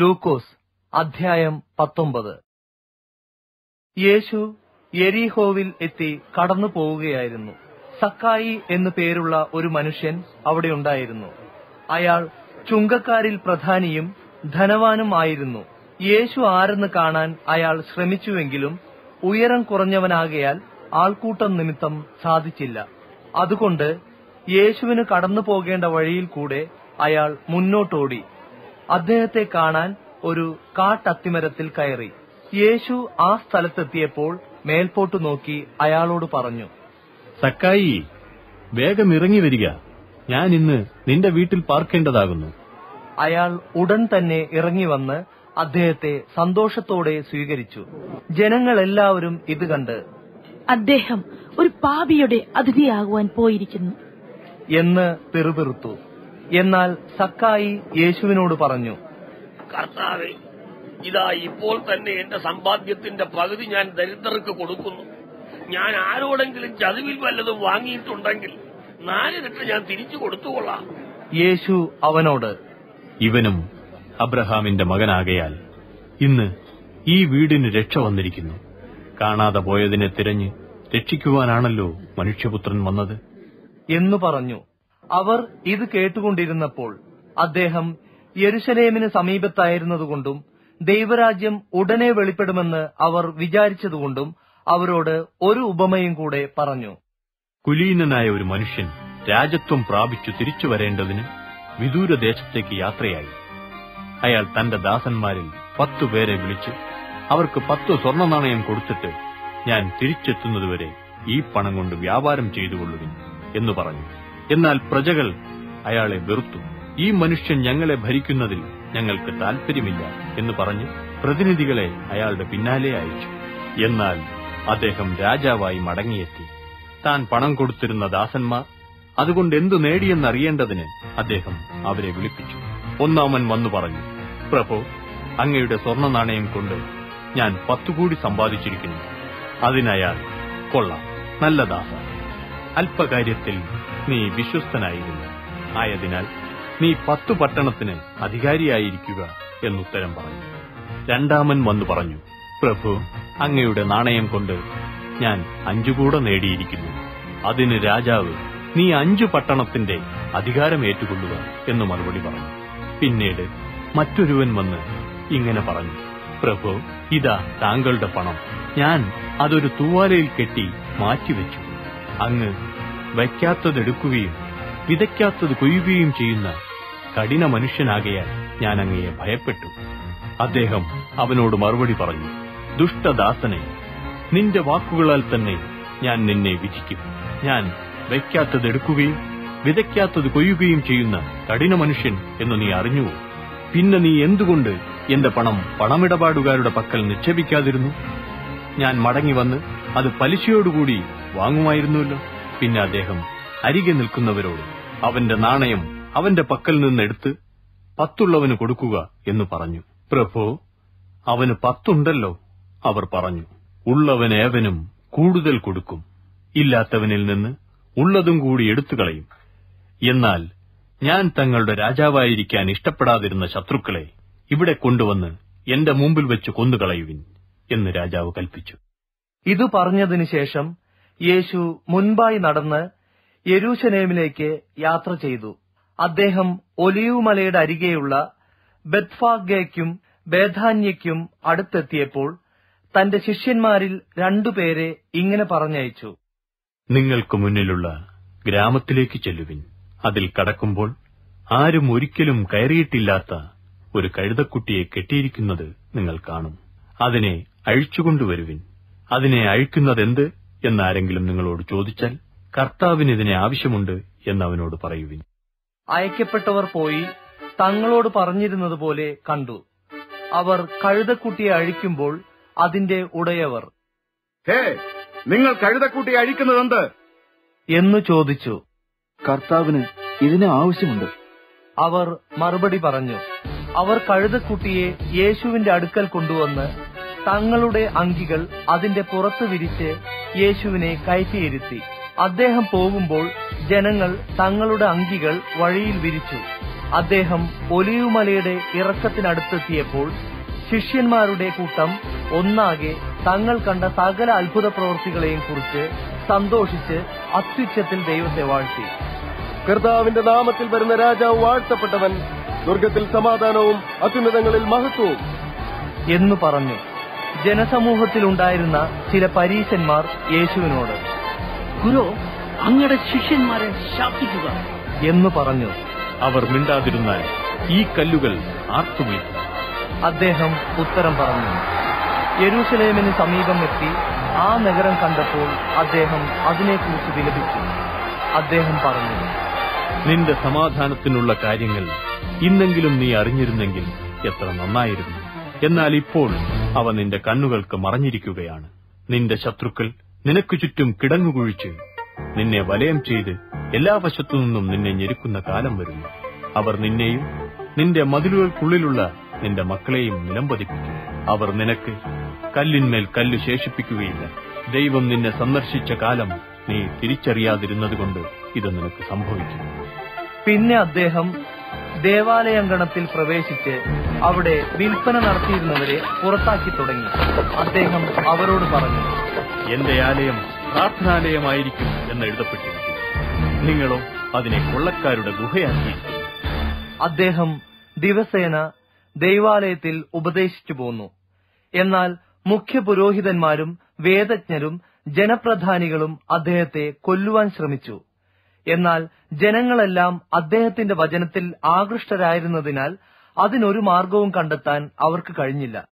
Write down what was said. ലൂക്കോസ് അധ്യായം 19. യേശു യെരിഹോവിൽ എത്തി കടന്നു പോവുകയായിരുന്നു. സക്കായി എന്നു പേരുള്ള ഒരു മനുഷ്യൻ അവിടെ ഉണ്ടായിരുന്നു. അയാൾ ചുങ്കക്കാരിൽ പ്രധാനിയും ധനവാനും ആയിരുന്നു. യേശു ആരെന്ന് കാണാൻ അയാൾ ശ്രമിച്ചുവെങ്കിലും ഉയരം കുറഞ്ഞവനാകയാൽ ആൾക്കൂട്ടം നിമിത്തം സാധിച്ചില്ല. അതുകൊണ്ട് യേശുവിന് കടന്നു പോകേണ്ട വഴിയിൽ കൂടെ അയാൾ മുന്നോട്ടോടി അദ്ദേഹത്തെ കാണാൻ ഒരു കാട്ടത്തിമരത്തിൽ കയറി. യേശു ആ സ്ഥലത്തെത്തിയപ്പോൾ മേൽപോട്ടു നോക്കി അയാളോട് പറഞ്ഞു, സക്കായി, വേഗം ഇറങ്ങി വരിക, ഞാൻ ഇന്ന് നിന്റെ വീട്ടിൽ പാർക്കേണ്ടതാകുന്നു. അയാൾ ഉടൻ തന്നെ ഇറങ്ങി വന്ന് അദ്ദേഹത്തെ സന്തോഷത്തോടെ സ്വീകരിച്ചു. ജനങ്ങളെല്ലാവരും ഇത് കണ്ട് അദ്ദേഹം ഒരു പാപിയുടെ അതിഥിയാകുവാൻ പോയിരിക്കുന്നു എന്ന് പിറുപിറുത്തു. എന്നാൽ സക്കായി യേശുവിനോട് പറഞ്ഞു, കർത്താവേ, ഇതാ ഇപ്പോൾ തന്നെ എന്റെ സമ്പാദ്യത്തിന്റെ പകുതി ഞാൻ ദരിദ്രർക്ക് കൊടുക്കുന്നു. ഞാൻ ആരോടെങ്കിലും ചതിവിൽ വല്ലതും വാങ്ങിയിട്ടുണ്ടെങ്കിൽ 4 ഇരട്ടി ഞാൻ തിരിച്ചു കൊടുത്തുകൊള്ളാം. യേശു അവനോട്, ഇവനും അബ്രഹാമിന്റെ മകനാകയാൽ ഇന്ന് ഈ വീടിന് രക്ഷ വന്നിരിക്കുന്നു. കാണാതെ പോയതിനെ തിരഞ്ഞ് രക്ഷിക്കുവാനാണല്ലോ മനുഷ്യപുത്രൻ വന്നത് എന്നു പറഞ്ഞു. അവർ ഇത് കേട്ടുകൊണ്ടിരുന്നപ്പോൾ അദ്ദേഹം യെരുശലേമിന് സമീപത്തായിരുന്നതുകൊണ്ടും ദൈവരാജ്യം ഉടനെ വെളിപ്പെടുമെന്ന് അവർ വിചാരിച്ചതുകൊണ്ടും അവരോട് ഒരു ഉപമയും കൂടെ പറഞ്ഞു. കുലീനനായ ഒരു മനുഷ്യൻ രാജത്വം പ്രാപിച്ചു തിരിച്ചു വരേണ്ടതിന് വിദൂരദേശത്തേക്ക് യാത്രയായി. അയാൾ തന്റെ ദാസന്മാരിൽ 10 പേരെ വിളിച്ച് അവർക്ക് 10 സ്വർണ്ണനാണയം കൊടുത്തിട്ട്, ഞാൻ തിരിച്ചെത്തുന്നതുവരെ ഈ പണം കൊണ്ട് വ്യാപാരം ചെയ്തുകൊള്ളുവിൻ എന്ന് പറഞ്ഞു. എന്നാൽ പ്രജകൾ അയാളെ വെറുത്തു. ഈ മനുഷ്യൻ ഞങ്ങളെ ഭരിക്കുന്നതിൽ ഞങ്ങൾക്ക് താൽപര്യമില്ല എന്ന് പറഞ്ഞ് പ്രതിനിധികളെ അയാളുടെ പിന്നാലെ അയച്ചു. എന്നാൽ അദ്ദേഹം രാജാവായി മടങ്ങിയെത്തി. താൻ പണം കൊടുത്തിരുന്ന ദാസന്മാർ അതുകൊണ്ട് എന്തു നേടിയെന്നറിയേണ്ടതിന് അദ്ദേഹം അവരെ വിളിപ്പിച്ചു. ഒന്നാമൻ വന്നു പറഞ്ഞു, പ്രഭു, അങ്ങയുടെ സ്വർണ്ണനാണയം കൊണ്ട് ഞാൻ 10 കോടി സമ്പാദിച്ചിരിക്കുന്നു. അതിനയാൾ, കൊള്ളാം, നല്ല ദാസ, അല്പകാര്യത്തിൽ നീ വിശ്വസ്തനായിരുന്നു, ആയതിനാൽ നീ 10 പട്ടണത്തിന് അധികാരിയായിരിക്കുക എന്നുത്തരം പറഞ്ഞു. രണ്ടാമൻ വന്നു പറഞ്ഞു, പ്രഭു, അങ്ങയുടെ നാണയം കൊണ്ട് ഞാൻ 5 കൂട നേടിയിരിക്കുന്നു. അതിന് രാജാവ്, നീ 5 പട്ടണത്തിന്റെ അധികാരം ഏറ്റുകൊള്ളുക എന്ന് മറുപടി പറഞ്ഞു. പിന്നീട് മറ്റൊരുവൻ വന്ന് ഇങ്ങനെ പറഞ്ഞു, പ്രഭു, ഇതാ താങ്കളുടെ പണം, ഞാൻ അതൊരു തൂവാലയിൽ കെട്ടി മാറ്റിവെച്ചു. അങ്ങ് വയ്ക്കാത്തതെടുക്കുകയും വിതയ്ക്കാത്തത് കൊയ്യുകയും ചെയ്യുന്ന കഠിന മനുഷ്യനാകയാൽ ഞാൻ അങ്ങയെ ഭയപ്പെട്ടു. അദ്ദേഹം അവനോട് മറുപടി പറഞ്ഞു, ദുഷ്ടദാസനെ, നിന്റെ വാക്കുകളാൽ തന്നെ ഞാൻ നിന്നെ വിധിക്കും. ഞാൻ വയ്ക്കാത്തതെടുക്കുകയും വിതയ്ക്കാത്തത് കൊയ്യുകയും ചെയ്യുന്ന കഠിന മനുഷ്യൻ എന്ന് നീ അറിഞ്ഞുവോ? പിന്നെ നീ എന്തുകൊണ്ട് എന്റെ പണമിടപാടുകാരുടെ പക്കൽ നിക്ഷേപിക്കാതിരുന്നു? ഞാൻ മടങ്ങി വന്ന് അത് പലിശയോടുകൂടി വാങ്ങുമായിരുന്നുവല്ലോ. പിന്നെ അദ്ദേഹം അരികെ നിൽക്കുന്നവരോട്, അവന്റെ നാണയം അവന്റെ പക്കൽ നിന്നെടുത്ത് 10 ഉള്ളവന് കൊടുക്കുക എന്ന് പറഞ്ഞു. പ്രഭോ, അവന് 10 ഉണ്ടല്ലോ. അവർ പറഞ്ഞു, ഉള്ളവനേവനും കൂടുതൽ കൊടുക്കും, ഇല്ലാത്തവനിൽ നിന്ന് ഉള്ളതും കൂടി എടുത്തു കളയും. എന്നാൽ ഞാൻ തങ്ങളുടെ രാജാവായിരിക്കാൻ ഇഷ്ടപ്പെടാതിരുന്ന ശത്രുക്കളെ ഇവിടെ കൊണ്ടുവന്ന് എന്റെ മുമ്പിൽ വെച്ച് കൊന്നുകളയുവിൻ എന്ന് രാജാവ് കൽപ്പിച്ചു. ഇത് പറഞ്ഞതിനു ശേഷം യേശു മുൻപായി നടന്ന് യെരൂശലേമിലേക്ക് യാത്ര ചെയ്തു. അദ്ദേഹം ഒലിവുമലയുടെ അരികെയുള്ള ബെത്ഫാഗയ്ക്കും ബേഥാന്യയ്ക്കും അടുത്തെത്തിയപ്പോൾ തന്റെ ശിഷ്യന്മാരിൽ 2 പേരെ ഇങ്ങനെ പറഞ്ഞയച്ചു, നിങ്ങൾക്ക് മുന്നിലുള്ള ഗ്രാമത്തിലേക്ക് ചെല്ലുവിൻ. അതിൽ കടക്കുമ്പോൾ ആരും ഒരിക്കലും കയറിയിട്ടില്ലാത്ത ഒരു കഴുതക്കുട്ടിയെ കെട്ടിയിരിക്കുന്നത് നിങ്ങൾ കാണും. അതിനെ അഴിച്ചുകൊണ്ടുവരുവിൻ. അതിനെ അഴിക്കുന്നതെന്ത് എന്നാരെങ്കിലും നിങ്ങളോട് ചോദിച്ചാൽ, കർത്താവിനിതിനെ ആവശ്യമുണ്ട് എന്നവനോട് പറയുവിൻ. അയക്കപ്പെട്ടവർ പോയി തങ്ങളോട് പറഞ്ഞിരുന്നതുപോലെ കണ്ടു. അവർ കഴുതക്കുട്ടിയെ അഴിക്കുമ്പോൾ അതിന്റെ ഉടയവർ, ഹേ, നിങ്ങൾ കഴുതക്കുട്ടിയെ അഴിക്കുന്നതെന്ത് എന്നു ചോദിച്ചു. കർത്താവിന് ഇതിനെ ആവശ്യമുണ്ട്, അവർ മറുപടി പറഞ്ഞു. അവർ കഴുതക്കുട്ടിയെ യേശുവിന്റെ അടുക്കൽ കൊണ്ടുവന്ന് തങ്ങളുടെ അങ്കികൾ അതിന്റെ പുറത്ത് വിരിച്ച് യേശുവിനെ കയറ്റിയിരുത്തി. അദ്ദേഹം പോകുമ്പോൾ ജനങ്ങൾ തങ്ങളുടെ അങ്കികൾ വഴിയിൽ വിരിച്ചു. അദ്ദേഹം ഒലിവുമലയുടെ ഇറക്കത്തിനടുത്തെത്തിയപ്പോൾ ശിഷ്യന്മാരുടെ കൂട്ടം ഒന്നാകെ തങ്ങൾ കണ്ട സകല അത്ഭുത പ്രവൃത്തികളെയും കുറിച്ച് സന്തോഷിച്ച് അത്യുച്ചത്തിൽ ദൈവത്തെ വാഴ്ത്തി. കർത്താവിന്റെ നാമത്തിൽ വരുന്ന രാജാവ് വാഴ്ത്തപ്പെട്ടവൻ, സ്വർഗത്തിൽ സമാധാനവും അത്യുന്നതങ്ങളിൽ മഹത്വവും എന്നു പറഞ്ഞു. ജനസമൂഹത്തിലുണ്ടായിരുന്ന ചില പരീശന്മാർ യേശുവിനോട്, ഗുരു, അങ്ങയുടെ ശിഷ്യന്മാരെ ശാസിക്കുക എന്നു പറഞ്ഞു. അവർ മിണ്ടാതിരുന്നാൽ ഈ കല്ലുകൾ ആർത്തുവീഴും. അദ്ദേഹം ഉത്തരം പറഞ്ഞു. യെരൂശലേമിന് സമീപം എത്തി ആ നഗരം കണ്ടപ്പോൾ അദ്ദേഹം അതിനെക്കുറിച്ച് വിലപിച്ചു. അദ്ദേഹം പറഞ്ഞു, നിന്റെ സമാധാനത്തിനുള്ള കാര്യങ്ങൾ ഇന്നെങ്കിലും നീ അറിഞ്ഞിരുന്നെങ്കിൽ എത്ര നന്നായിരുന്നു. എന്നാൽ ഇപ്പോൾ അവ നിന്റെ കണ്ണുകൾക്ക് മറഞ്ഞിരിക്കുകയാണ്. നിന്റെ ശത്രുക്കൾ നിനക്ക് ചുറ്റും കിടങ്ങുകുഴിച്ച് നിന്നെ വലയം ചെയ്ത് എല്ലാ വശത്തുനിന്നും നിന്നെ ഞെരുക്കുന്ന കാലം വരുന്നു. അവർ നിന്നെയും നിന്റെ മതിലുകൾക്കുള്ളിലുള്ള നിന്റെ മക്കളെയും നിലംപതിപ്പിക്കും. അവർ നിനക്ക് കല്ലിന്മേൽ കല്ല് ശേഷിപ്പിക്കുകയില്ല. ദൈവം നിന്നെ സന്ദർശിച്ച കാലം നീ തിരിച്ചറിയാതിരുന്നതുകൊണ്ട് ഇത് നിനക്ക് സംഭവിക്കും. പിന്നെ അദ്ദേഹം ദേവാലയങ്കണത്തിൽ പ്രവേശിച്ച് അവിടെ വിൽപ്പന നടത്തിയിരുന്നവരെ പുറത്താക്കി തുടങ്ങി. അദ്ദേഹം അവരോട് പറഞ്ഞു, എന്റെ ആലയം പ്രാർത്ഥനാലയമായിരിക്കും എന്ന് എഴുതപ്പെട്ടിരിക്കുന്നു, നിങ്ങളോ അതിനെ കൊള്ളക്കാരുടെ ഗുഹയാക്കിയിരിക്കുന്നു. അദ്ദേഹം ദിവസേന ദൈവാലയത്തിൽ ഉപദേശിച്ചു പോന്നു. എന്നാൽ മുഖ്യ പുരോഹിതന്മാരും വേദജ്ഞരും ജനപ്രധാനികളും അദ്ദേഹത്തെ കൊല്ലുവാൻ ശ്രമിച്ചു. എന്നാൽ ജനങ്ങളെല്ലാം അദ്ദേഹത്തിന്റെ വചനത്തിൽ ആകൃഷ്ടരായിരുന്നതിനാൽ അതിനൊരു മാർഗവും കണ്ടെത്താൻ അവർക്ക് കഴിഞ്ഞില്ല.